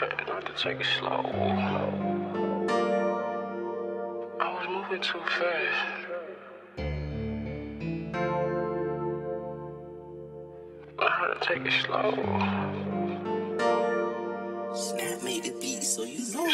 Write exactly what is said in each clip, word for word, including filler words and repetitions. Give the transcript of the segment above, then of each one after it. fast, I had to take it slow. I was moving too fast. I had to take it slow. Snap made the beat, so you know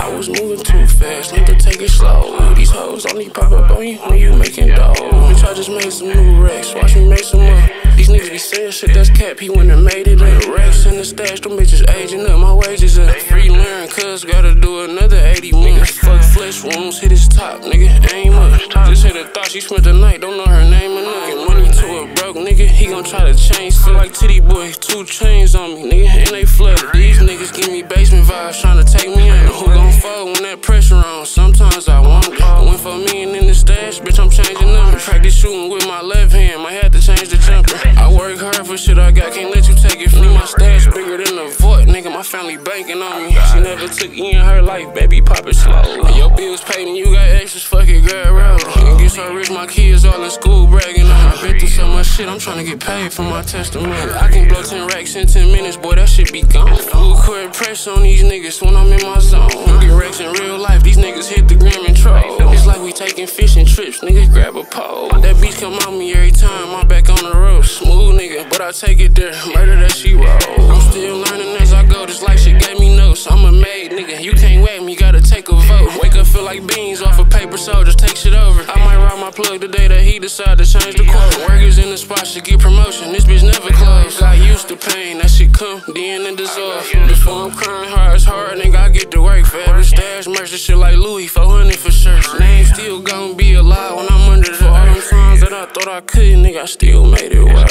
I was moving too fast, need to take it slow. These hoes only pop up on you when you making dough. Bitch, I just made some new racks, watch me make some more. These niggas be saying shit, that's cap, he went and made it up. Racks in the stash, them bitches aging up, my wages up. Free learn, cuz gotta do another eighty months. Fuck flesh wounds, hit his top, nigga, aim up. Just hit a thought, she spent the night, don't know her name or nothing. Money to a broke nigga, he gon' try to change. Feel like Titty Boy, two chains on me, nigga, and they flood. These niggas give me basement vibes, tryna take me out. Who gon' fall when that pressure on? Sometimes I won't. Went for me and in the stash, bitch, I'm changing up. Practice shooting with my left hand, might have to change the jumper. I work hard for shit I got, can't let you take it from me. My stash bigger than the vault, nigga, my family banking on me. She never took E in her life, baby, pop it slow. When your bills paid and you got extras, fuck it, girl, roll. And get so rich, my kids all in school bragging on me. I've been through so much shit, I'm trying to get paid for my testimony. I can blow ten racks in ten minutes, boy, that shit be gone. Blue court press on these niggas when I'm in my zone. Get racks in real life, these niggas hit the gram and troll. It's like we taking fishing trips, niggas grab a pole. That beach come on me every time, I'm back on the road. Smooth nigga, but I take it there, murder that she roll. I'm still learning as I go, just like she gave me notes. I'm a maid nigga, you can't wait me, gotta take a vote. Wake up, feel like beans off a of paper, so just take shit over. I might rob my plug the day that he decide to change the quote. Workers in the spot should get promotion, this bitch never close. Got used to pain, that shit come, then it dissolve. Before I'm crying hard, it's hard, nigga, I get to work. For every stash, merch shit like Louis, four hundred for shirts. Name still gon' be alive when I'm under the. For all them times that I thought I could, nigga, I still made it work.